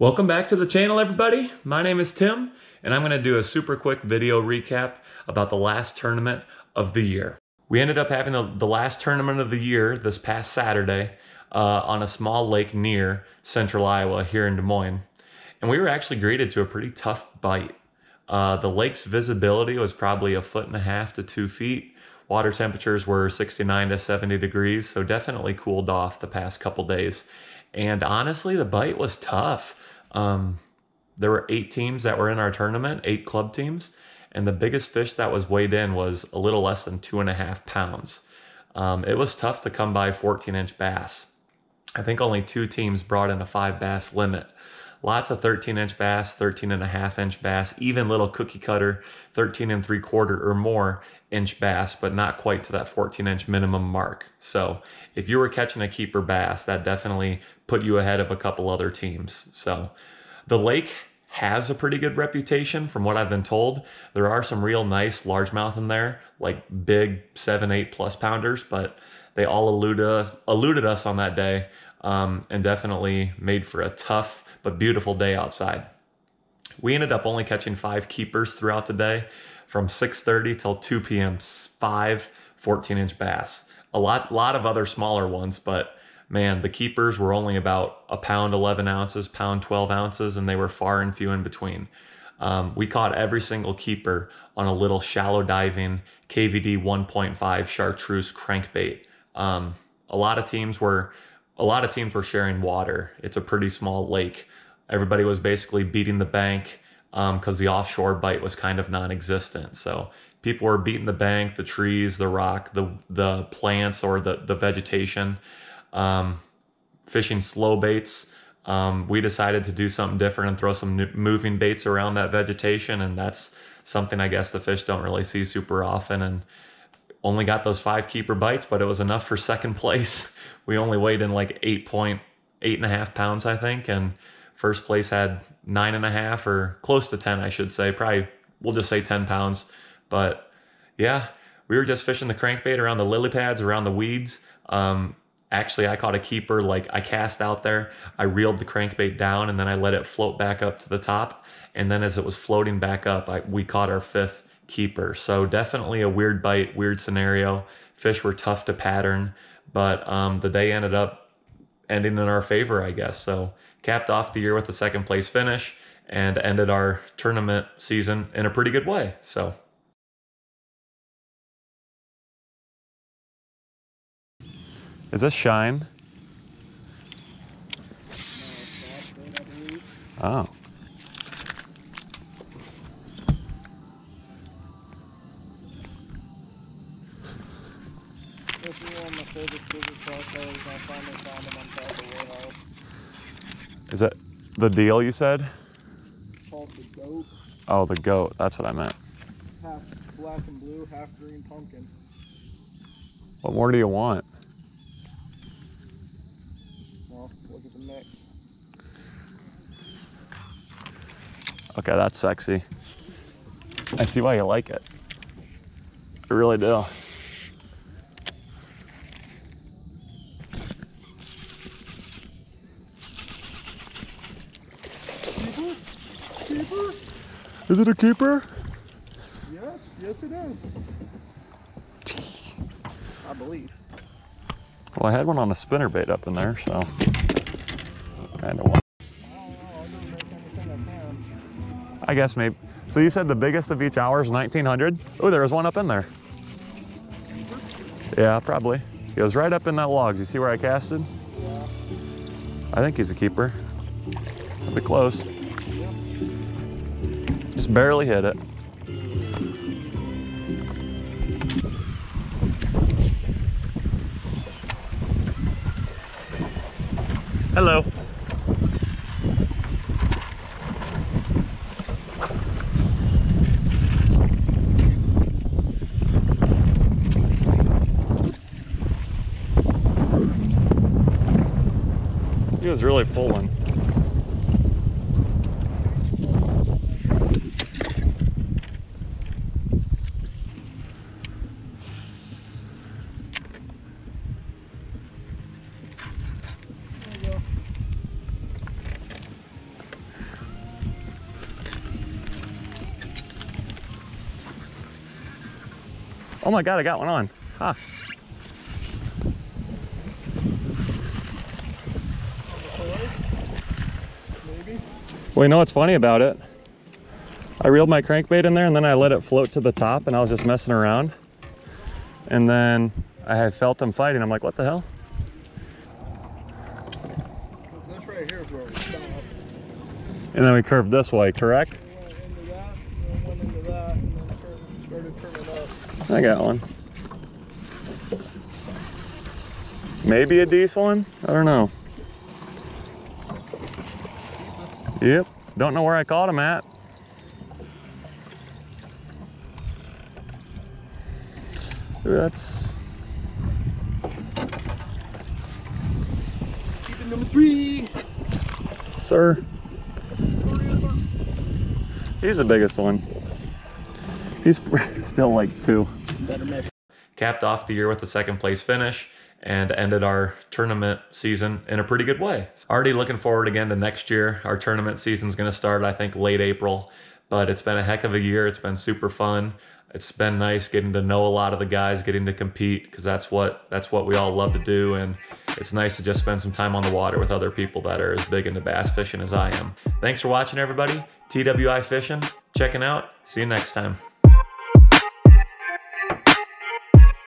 Welcome back to the channel, everybody. My name is Tim, and I'm gonna do a super quick video recap about the last tournament of the year. We ended up having the last tournament of the year this past Saturday on a small lake near central Iowa here in Des Moines. And we were actually greeted to a pretty tough bite. The lake's visibility was probably 1.5 to 2 feet. Water temperatures were 69 to 70 degrees, so definitely cooled off the past couple days. And honestly, the bite was tough. There were 8 teams that were in our tournament, 8 club teams, and the biggest fish that was weighed in was a little less than 2.5 pounds. It was tough to come by 14-inch bass. I think only 2 teams brought in a 5-bass limit. Lots of 13-inch bass, 13.5-inch bass, even little cookie cutter, 13 3/4 or more inch bass, but not quite to that 14-inch minimum mark. So if you were catching a keeper bass, that definitely put you ahead of a couple other teams. So the lake has a pretty good reputation from what I've been told. There are some real nice largemouth in there, like big 7, 8+ pounders, but they all eluded us on that day, and definitely made for a tough but beautiful day outside. We ended up only catching 5 keepers throughout the day from 6:30 till 2 p.m. 5 14-inch bass. A lot of other smaller ones, but man, the keepers were only about a pound 11 ounces, pound 12 ounces, and they were far and few in between. We caught every single keeper on a little shallow diving KVD 1.5 chartreuse crankbait. A lot of teams were sharing water. It's a pretty small lake. Everybody was basically beating the bank because the offshore bite was kind of non-existent. So people were beating the bank, the trees, the rock, the plants, or the vegetation, fishing slow baits. We decided to do something different and throw some moving baits around that vegetation, and that's something I guess the fish don't really see super often. And only got those 5 keeper bites, but it was enough for second place. We only weighed in like 8.5 pounds, I think, and first place had 9.5 or close to 10, I should say. Probably we'll just say 10 pounds. But yeah, we were just fishing the crankbait around the lily pads, around the weeds. Actually, I caught a keeper. Like, I cast out there, I reeled the crankbait down, and then I let it float back up to the top. And then as it was floating back up, we caught our 5th keeper. So definitely a weird bite, weird scenario. Fish were tough to pattern, but the day ended up ending in our favor, I guess. So capped off the year with a second place finish and ended our tournament season in a pretty good way. So is this shine? Oh. Is that the deal you said? It's called the goat. Oh, the goat. That's what I meant. Half black and blue, half green pumpkin. What more do you want? Well, look at the mix. Okay, that's sexy. I see why you like it. I really do. Is it a keeper? Yes, yes it is. I believe. Well, I had one on a spinnerbait up in there, so kind of. I guess maybe. So you said the biggest of each hour is 1,900. Oh, there was one up in there. Yeah, probably. He was right up in that logs. You see where I casted? Yeah. I think he's a keeper. That'd be close. Just barely hit it. Hello. He was really pulling. Oh my God, I got one on. Huh. Well, you know what's funny about it? I reeled my crankbait in there and then I let it float to the top and I was just messing around. And then I felt him fighting. I'm like, what the hell? This right here is where we stop. And then we curved this way, correct? I got one. Maybe a diesel one? I don't know. Yep. Don't know where I caught him at. That's number three, sir. He's the biggest one. He's still like two. Capped off the year with a second place finish and ended our tournament season in a pretty good way. Already looking forward again to next year. Our tournament season's gonna start, I think, late April, but it's been a heck of a year. It's been super fun. It's been nice getting to know a lot of the guys, getting to compete, because that's what we all love to do, and it's nice to just spend some time on the water with other people that are as big into bass fishing as I am. Thanks for watching, everybody. TWI Fishing, checking out. See you next time.